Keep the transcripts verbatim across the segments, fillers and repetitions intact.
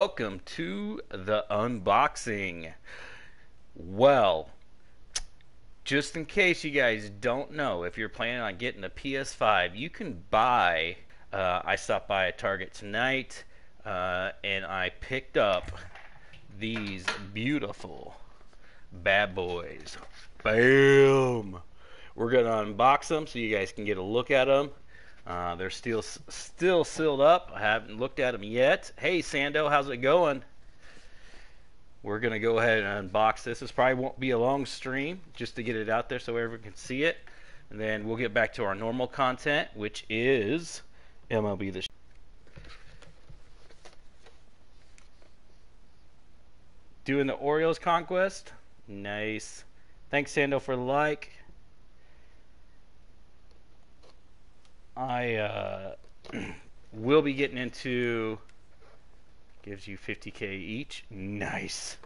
Welcome to the unboxing. Well, just in case you guys don't know, if you're planning on getting a P S five, you can buy, uh, I stopped by a Target tonight, uh, and I picked up these beautiful bad boys. Bam! We're going to unbox them so you guys can get a look at them. Uh, they're still still sealed up. I haven't looked at them yet. Hey, Sando, how's it going? We're going to go ahead and unbox this. This probably won't be a long stream, just to get it out there so everyone can see it. And then we'll get back to our normal content, which is M L B The Show. Doing the Orioles conquest. Nice. Thanks, Sando, for the like. I uh, will be getting into, gives you fifty K each. Nice.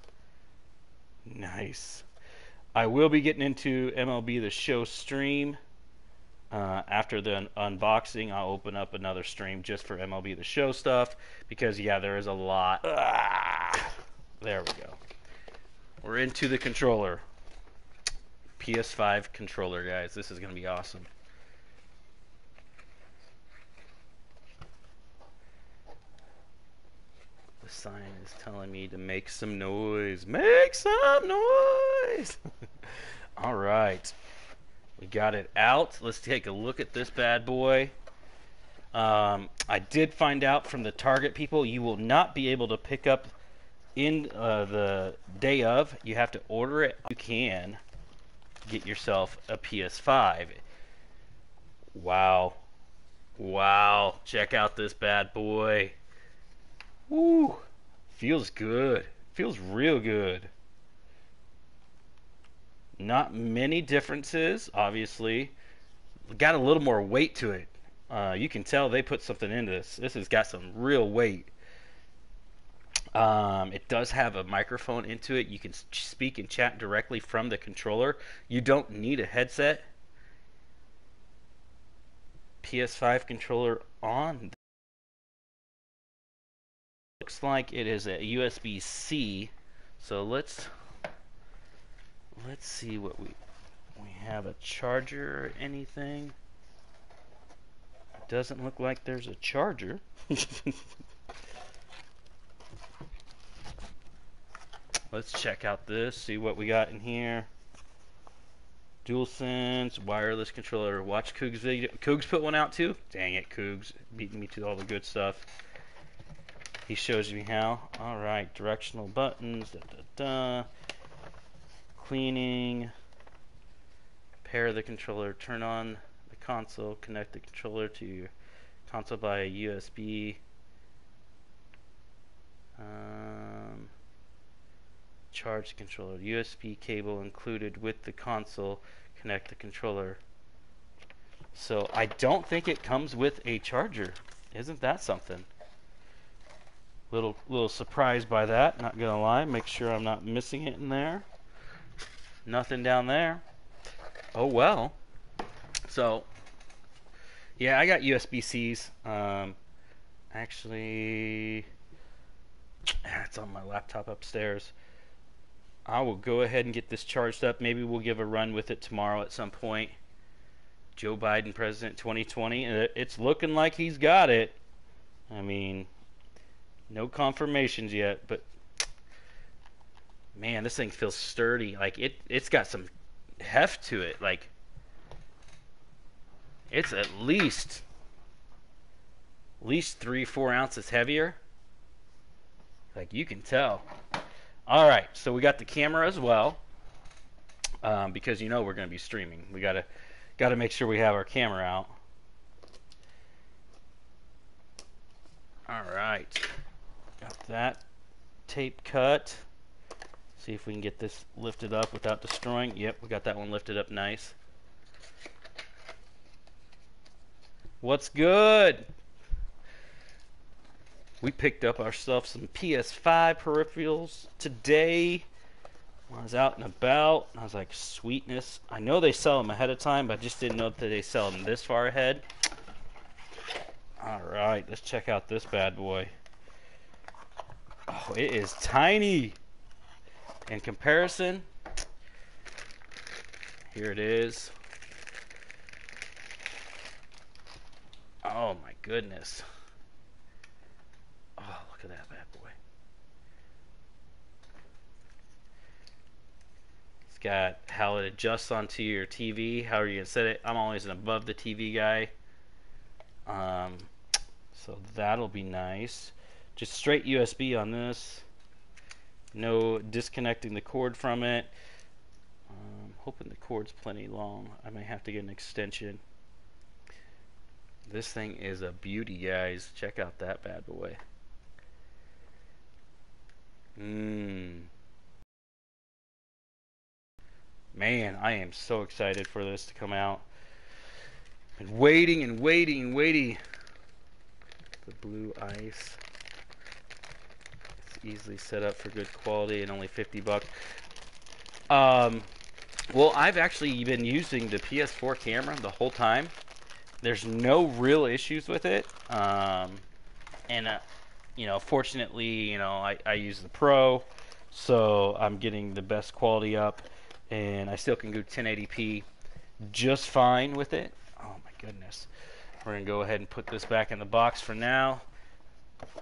Nice. I will be getting into M L B The Show stream. Uh, after the un unboxing, I'll open up another stream just for M L B The Show stuff. Because, yeah, there is a lot. Ah, there we go. We're into the controller. P S five controller, guys. This is going to be awesome. Sign is telling me to make some noise. Make some noise! All right. We got it out. Let's take a look at this bad boy. Um, I did find out from the Target people, you will not be able to pick up in uh, the day of. You have to order it. You can get yourself a P S five. Wow. Wow. Check out this bad boy. Woo! Feels good. Feels real good. Not many differences, obviously. Got a little more weight to it. Uh, you can tell they put something into this. This has got some real weight. Um, it does have a microphone into it. You can speak and chat directly from the controller. You don't need a headset. P S five controller on. Looks like it is a U S B C, so let's let's see what we we have. A charger or anything? It doesn't look like there's a charger. Let's check out this, see what we got in here. DualSense wireless controller. Watch Coogs video. Coogs put one out too. Dang it, Coogs beating me to all the good stuff. He shows me how. All right, directional buttons, da, da, da. Cleaning, pair the controller, turn on the console, connect the controller to your console by U S B, um, charge the controller, U S B cable included with the console, connect the controller. So I don't think it comes with a charger. Isn't that something? Little little surprised by that, not gonna lie. Make sure I'm not missing it in there. Nothing down there. Oh well. So yeah, I got U S B Cs. Um, actually, it's on my laptop upstairs. I will go ahead and get this charged up. Maybe we'll give a run with it tomorrow at some point. Joe Biden, president, twenty twenty. It's looking like he's got it. I mean. No confirmations yet, but man, this thing feels sturdy. Like it, it's got some heft to it. Like it's at least, at least three, four ounces heavier. Like you can tell. All right, so we got the camera as well, um, because you know we're going to be streaming. We gotta, gotta make sure we have our camera out. All right. Got that tape cut. See if we can get this lifted up without destroying. Yep, we got that one lifted up nice. What's good? We picked up ourselves some P S five peripherals today. When I was out and about, I was like, sweetness. I know they sell them ahead of time, but I just didn't know that they sell them this far ahead. All right, let's check out this bad boy. Oh, it is tiny. In comparison, here it is. Oh my goodness. Oh, look at that bad boy. It's got how it adjusts onto your T V, how you can set it. I'm always an above the T V guy. Um, so that'll be nice. Just straight U S B on this. No disconnecting the cord from it. I'm hoping the cord's plenty long. I may have to get an extension. This thing is a beauty, guys. Check out that bad boy. Mmm. Man, I am so excited for this to come out. Been waiting and waiting and waiting. The blue ice. Easily set up for good quality and only fifty bucks. Um, well, I've actually been using the P S four camera the whole time. There's no real issues with it. Um, and, uh, you know, fortunately, you know, I, I use the Pro, so I'm getting the best quality up, and I still can do ten eighty p just fine with it. Oh, my goodness. We're going to go ahead and put this back in the box for now.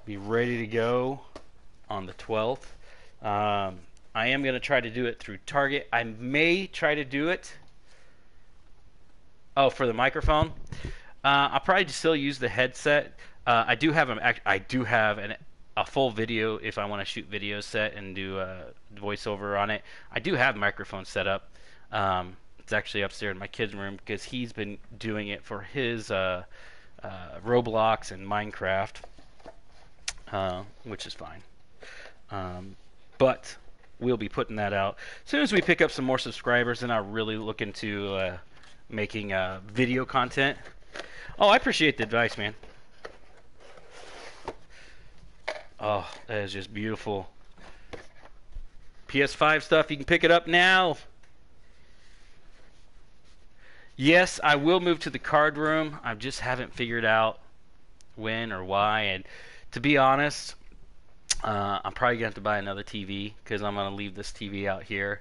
Be ready to go on the twelfth. Um, I am going to try to do it through Target. I may try to do it. Oh, for the microphone, uh, I'll probably still use the headset. Uh, I do have an I do have an a full video if I want to shoot video set and do a voiceover on it. I do have microphone set up. Um, it's actually upstairs in my kid's room because he's been doing it for his uh, uh, Roblox and Minecraft, uh, which is fine. Um, but we'll be putting that out as soon as we pick up some more subscribers, and I'll really look into uh, making uh, video content. Oh, I appreciate the advice, man. Oh, that is just beautiful. P S five stuff, you can pick it up now. Yes, I will move to the card room. I just haven't figured out when or why, and to be honest, Uh, I'm probably going to have to buy another T V because I'm going to leave this T V out here.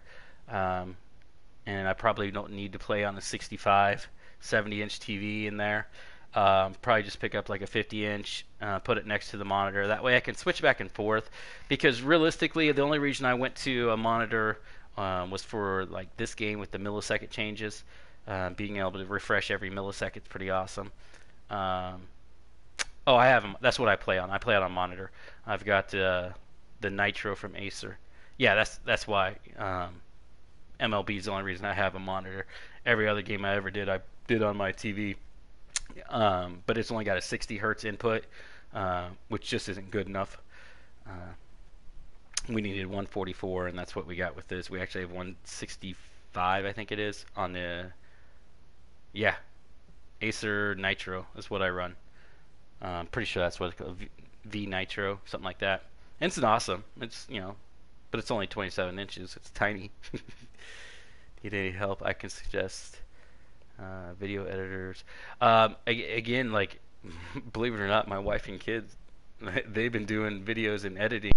Um, and I probably don't need to play on a sixty-five, seventy inch T V in there. Um, probably just pick up like a fifty inch, uh, put it next to the monitor. That way I can switch back and forth, because realistically the only reason I went to a monitor um, was for like this game with the millisecond changes. Uh, being able to refresh every millisecond is pretty awesome. Um, Oh, I have them. That's what I play on. I play it on monitor. I've got uh, the Nitro from Acer. Yeah, that's that's why um, M L B is the only reason I have a monitor. Every other game I ever did, I did on my T V. Um, but it's only got a sixty hertz input, uh, which just isn't good enough. Uh, we needed one forty-four, and that's what we got with this. We actually have one sixty-five, I think it is, on the yeah Acer Nitro is what I run. Uh, I'm pretty sure that's what it's called, v, v Nitro, something like that. And it's an awesome. It's, you know, but it's only twenty-seven inches. It's tiny. Need any help? I can suggest uh, video editors. Um, again, like, believe it or not, my wife and kids, they've been doing videos and editing.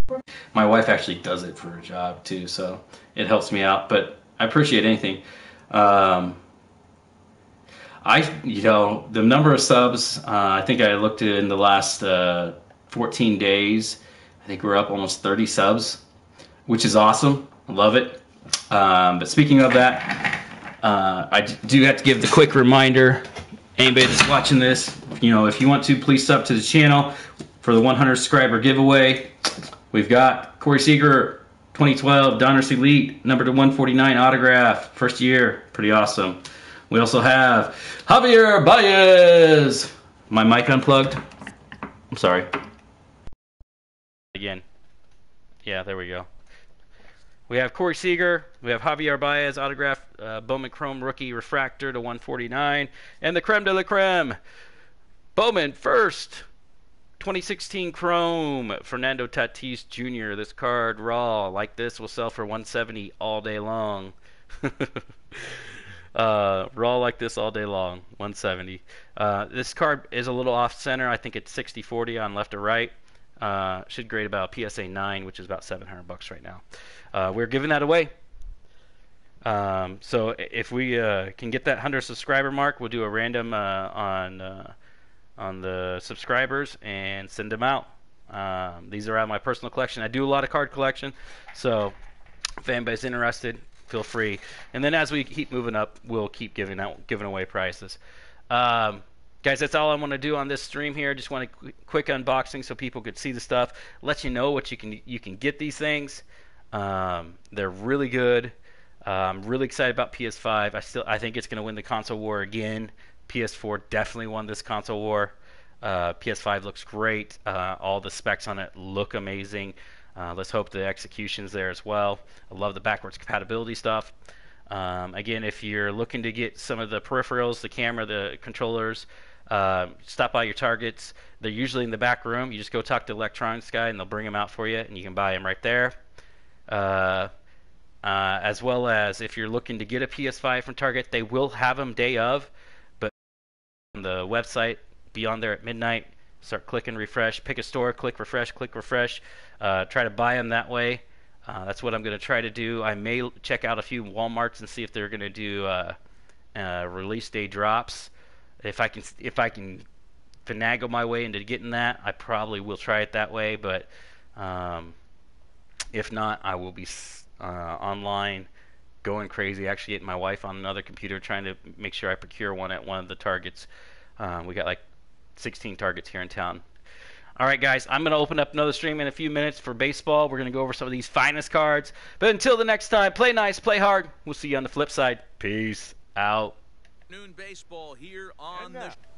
My wife actually does it for her job too, so it helps me out. But I appreciate anything. Um, I, you know, the number of subs, uh, I think I looked at in the last uh, fourteen days, I think we're up almost thirty subs, which is awesome. I love it. Um, but speaking of that, uh, I do have to give the quick reminder, anybody that's watching this, you know, if you want to, please sub to the channel for the one hundred subscriber giveaway. We've got Corey Seager, twenty twelve, Donruss Elite, number to one forty-nine autograph, first year, pretty awesome. We also have Javier Baez. My mic unplugged. I'm sorry. Again. Yeah, there we go. We have Corey Seager. We have Javier Baez autograph, uh, Bowman Chrome rookie refractor to one forty-nine, and the creme de la creme. Bowman first, twenty sixteen Chrome, Fernando Tatis Junior This card raw, like this, will sell for one seventy all day long. Uh, raw like this all day long, one seventy. Uh, this card is a little off center. I think it's sixty forty on left to right. Uh, should grade about P S A nine, which is about seven hundred bucks right now. Uh, we're giving that away. Um, so if we uh, can get that one hundred subscriber mark, we'll do a random uh, on uh, on the subscribers and send them out. Um, these are out of my personal collection. I do a lot of card collection, so if anybody's interested, feel free. And then as we keep moving up, we'll keep giving out giving away prizes. Um, Guys, that's all I want to do on this stream here. Just want a quick unboxing so people could see the stuff. Let you know what you can you can get these things. Um, they're really good. Uh, I'm really excited about P S five. I still I think it's going to win the console war again. P S four definitely won this console war. Uh, P S five looks great. Uh, all the specs on it look amazing. Uh, let's hope the execution's there as well. I love the backwards compatibility stuff. Um, again, if you're looking to get some of the peripherals, the camera, the controllers, Uh, stop by your Targets. They're usually in the back room. You just go talk to the electronics guy and they'll bring them out for you, and you can buy them right there. Uh, uh, as well as if you're looking to get a P S five from Target, they will have them day of, but on the website, be on there at midnight, start clicking refresh, pick a store, click refresh, click refresh, uh, try to buy them that way. Uh, that's what I'm going to try to do. I may check out a few Walmarts and see if they're going to do uh, uh, release day drops. If I can, if I can finagle my way into getting that, I probably will try it that way. But um, if not, I will be uh, online, going crazy. Actually, getting my wife on another computer, trying to make sure I procure one at one of the Targets. Um, we got like sixteen Targets here in town. All right, guys, I'm going to open up another stream in a few minutes for baseball. We're going to go over some of these finest cards. But until the next time, play nice, play hard. We'll see you on the flip side. Peace out. Noon baseball here on the